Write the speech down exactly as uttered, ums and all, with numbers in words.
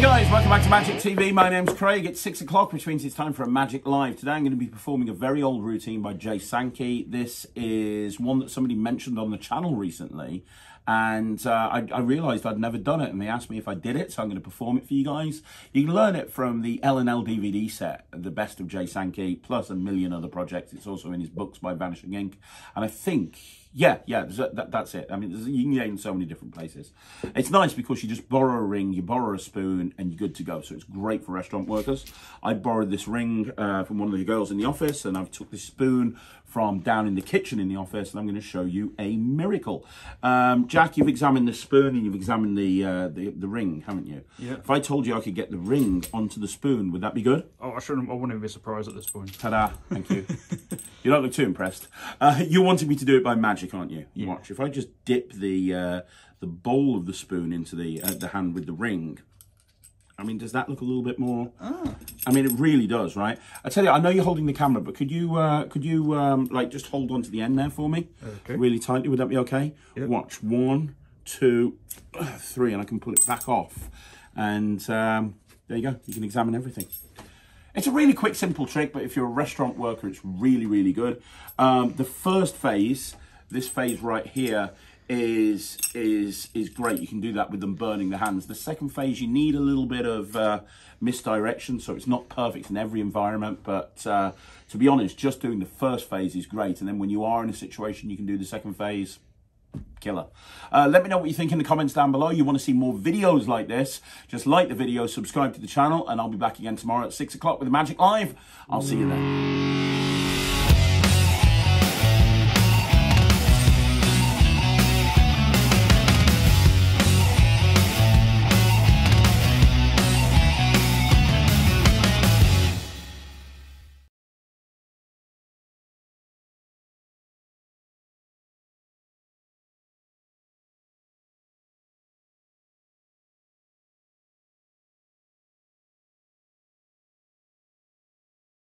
Hey guys, welcome back to Magic T V. My name's Craig. It's six o'clock, which means it's time for a Magic Live. Today I'm going to be performing a very old routine by Jay Sankey. This is one that somebody mentioned on the channel recently, and uh, I, I realised I'd never done it, and they asked me if I did it, so I'm going to perform it for you guys. You can learn it from the L and L D V D set, The Best of Jay Sankey, plus a million other projects. It's also in his books by Vanishing Incorporated. And I think... Yeah, yeah, that, that's it. I mean, you can get in so many different places. It's nice because you just borrow a ring, you borrow a spoon, and you're good to go. So it's great for restaurant workers. I borrowed this ring uh, from one of the girls in the office, and I've took this spoon from down in the kitchen in the office, and I'm going to show you a miracle. Um, Jack, you've examined the spoon and you've examined the, uh, the, the ring, haven't you? Yeah. If I told you I could get the ring onto the spoon, would that be good? Oh, I shouldn't. I wouldn't even be surprised at this point. Ta-da. Thank you. You don't look too impressed. Uh, you wanted me to do it by magic, aren't you? Yeah. Watch. If I just dip the uh, the bowl of the spoon into the uh, the hand with the ring, I mean, does that look a little bit more? Ah. I mean, it really does, right? I tell you, I know you're holding the camera, but could you uh, could you um, like just hold on to the end there for me, okay, really tightly? Would that be okay? Yep. Watch. One, two, three, and I can pull it back off, and um, there you go. You can examine everything. It's a really quick, simple trick, but if you're a restaurant worker, it's really, really good. Um, the first phase. This phase right here is is is great. You can do that with them burning the hands. The second phase, you need a little bit of uh, misdirection, so it's not perfect in every environment. But uh, to be honest, just doing the first phase is great. And then when you are in a situation, you can do the second phase. Killer. Uh, let me know what you think in the comments down below. You want to see more videos like this? Just like the video, subscribe to the channel, and I'll be back again tomorrow at six o'clock with the Magic Live. I'll see you then.